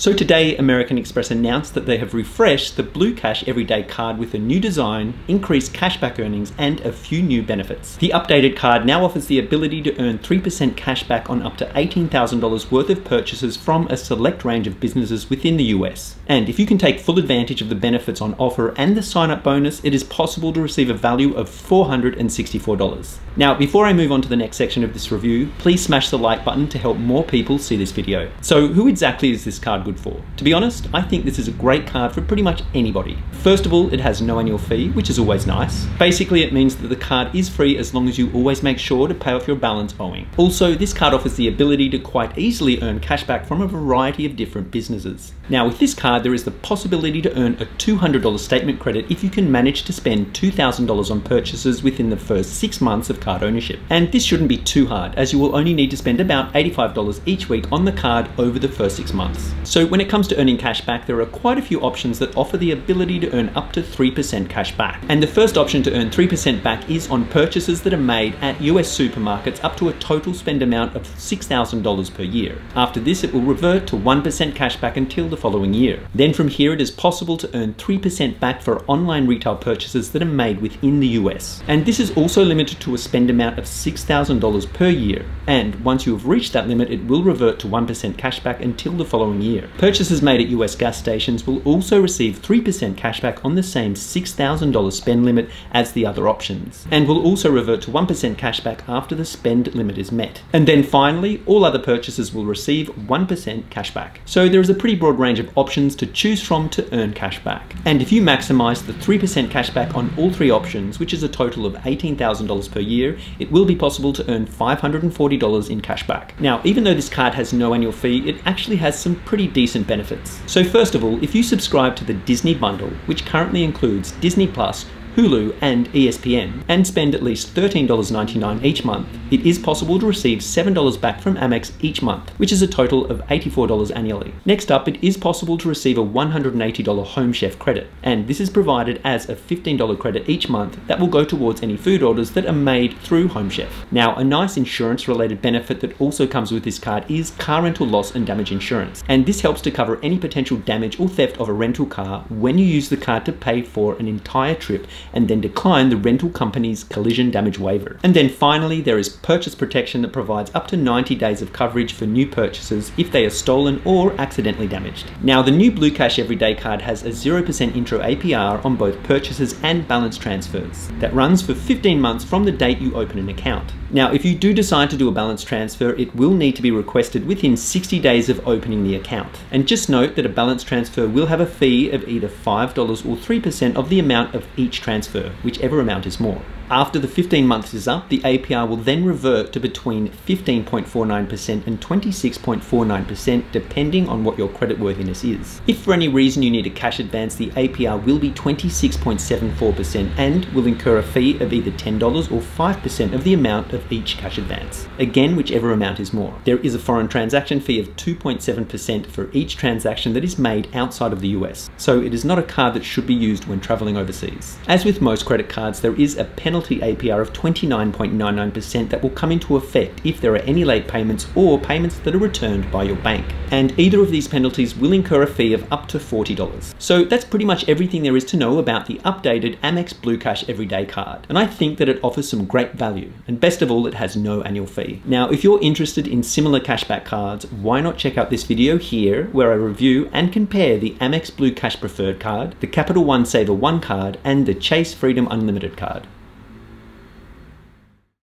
So today, American Express announced that they have refreshed the Blue Cash Everyday Card with a new design, increased cashback earnings, and a few new benefits. The updated card now offers the ability to earn 3% cashback on up to $18,000 worth of purchases from a select range of businesses within the US. And if you can take full advantage of the benefits on offer and the sign-up bonus, it is possible to receive a value of $464. Now, before I move on to the next section of this review, please smash the like button to help more people see this video. So who exactly is this card good for? To be honest, I think this is a great card for pretty much anybody. First of all, it has no annual fee, which is always nice. Basically, it means that the card is free as long as you always make sure to pay off your balance owing. Also, this card offers the ability to quite easily earn cashback from a variety of different businesses. Now, with this card, there is the possibility to earn a $200 statement credit if you can manage to spend $2,000 on purchases within the first 6 months of card ownership. And this shouldn't be too hard, as you will only need to spend about $85 each week on the card over the first 6 months. So when it comes to earning cash back, there are quite a few options that offer the ability to earn up to 3% cash back. And the first option to earn 3% back is on purchases that are made at US supermarkets up to a total spend amount of $6,000 per year. After this, it will revert to 1% cash back until the following year. Then from here, it is possible to earn 3% back for online retail purchases that are made within the US. And this is also limited to a spend amount of $6,000 per year. And once you have reached that limit, it will revert to 1% cash back until the following year. Purchases made at US gas stations will also receive 3% cashback on the same $6,000 spend limit as the other options, and will also revert to 1% cashback after the spend limit is met. And then finally, all other purchases will receive 1% cashback. So there is a pretty broad range of options to choose from to earn cashback. And if you maximize the 3% cashback on all three options, which is a total of $18,000 per year, it will be possible to earn $540 in cashback. Now, even though this card has no annual fee, it actually has some pretty decent benefits. So first of all, if you subscribe to the Disney bundle, which currently includes Disney Plus, Hulu and ESPN, and spend at least $13.99 each month, it is possible to receive $7 back from Amex each month, which is a total of $84 annually. Next up, it is possible to receive a $180 Home Chef credit, and this is provided as a $15 credit each month that will go towards any food orders that are made through Home Chef. Now, a nice insurance-related benefit that also comes with this card is car rental loss and damage insurance, and this helps to cover any potential damage or theft of a rental car when you use the card to pay for an entire trip and then decline the rental company's collision damage waiver. And then finally, there is purchase protection that provides up to 90 days of coverage for new purchases if they are stolen or accidentally damaged. Now, the new Blue Cash Everyday Card has a 0% intro APR on both purchases and balance transfers that runs for 15 months from the date you open an account. Now, if you do decide to do a balance transfer, it will need to be requested within 60 days of opening the account. And just note that a balance transfer will have a fee of either $5 or 3% of the amount of each transfer, whichever amount is more. After the 15 months is up, the APR will then revert to between 15.49% and 26.49% depending on what your creditworthiness is. If for any reason you need a cash advance, the APR will be 26.74% and will incur a fee of either $10 or 5% of the amount of each cash advance, again whichever amount is more. There is a foreign transaction fee of 2.7% for each transaction that is made outside of the US, so it is not a card that should be used when traveling overseas. As with most credit cards, there is a penalty APR of 29.99% that will come into effect if there are any late payments or payments that are returned by your bank. And either of these penalties will incur a fee of up to $40. So that's pretty much everything there is to know about the updated Amex Blue Cash Everyday Card. And I think that it offers some great value. And best of all, it has no annual fee. Now, if you're interested in similar cashback cards, why not check out this video here where I review and compare the Amex Blue Cash Preferred Card, the Capital One SavorOne Card, and the Chase Freedom Unlimited Card.